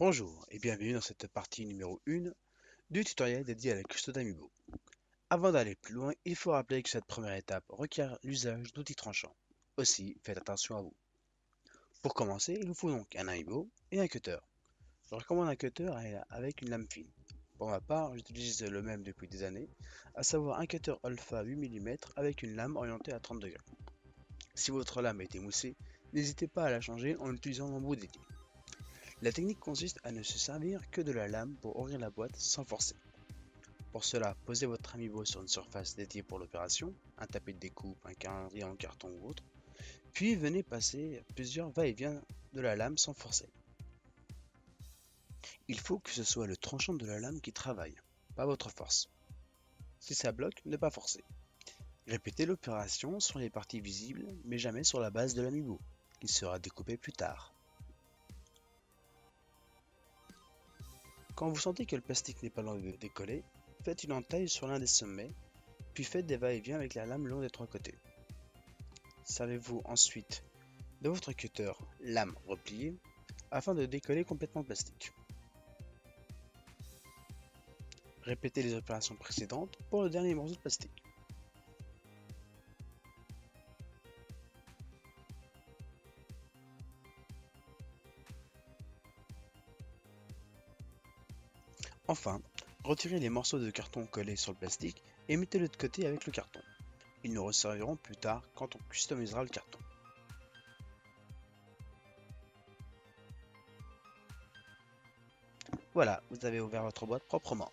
Bonjour et bienvenue dans cette partie numéro 1 du tutoriel dédié à la custo d'amiibo. Avant d'aller plus loin, il faut rappeler que cette première étape requiert l'usage d'outils tranchants. Aussi, faites attention à vous. Pour commencer, il vous faut donc un amiibo et un cutter. Je recommande un cutter avec une lame fine. Pour ma part, j'utilise le même depuis des années, à savoir un cutter alpha 8 mm avec une lame orientée à 30 degrés. Si votre lame est émoussée, n'hésitez pas à la changer en utilisant l'embout dédié. La technique consiste à ne se servir que de la lame pour ouvrir la boîte sans forcer. Pour cela, posez votre amiibo sur une surface dédiée pour l'opération, un tapis de découpe, un calendrier en carton ou autre, puis venez passer plusieurs va-et-vient de la lame sans forcer. Il faut que ce soit le tranchant de la lame qui travaille, pas votre force. Si ça bloque, ne pas forcer. Répétez l'opération sur les parties visibles, mais jamais sur la base de l'amiibo, qui sera découpée plus tard. Quand vous sentez que le plastique n'est pas loin de décoller, faites une entaille sur l'un des sommets, puis faites des va-et-vient avec la lame le long des trois côtés. Servez-vous ensuite de votre cutter lame repliée afin de décoller complètement le plastique. Répétez les opérations précédentes pour le dernier morceau de plastique. Enfin, retirez les morceaux de carton collés sur le plastique et mettez-le de côté avec le carton. Ils nous resserviront plus tard quand on customisera le carton. Voilà, vous avez ouvert votre boîte proprement.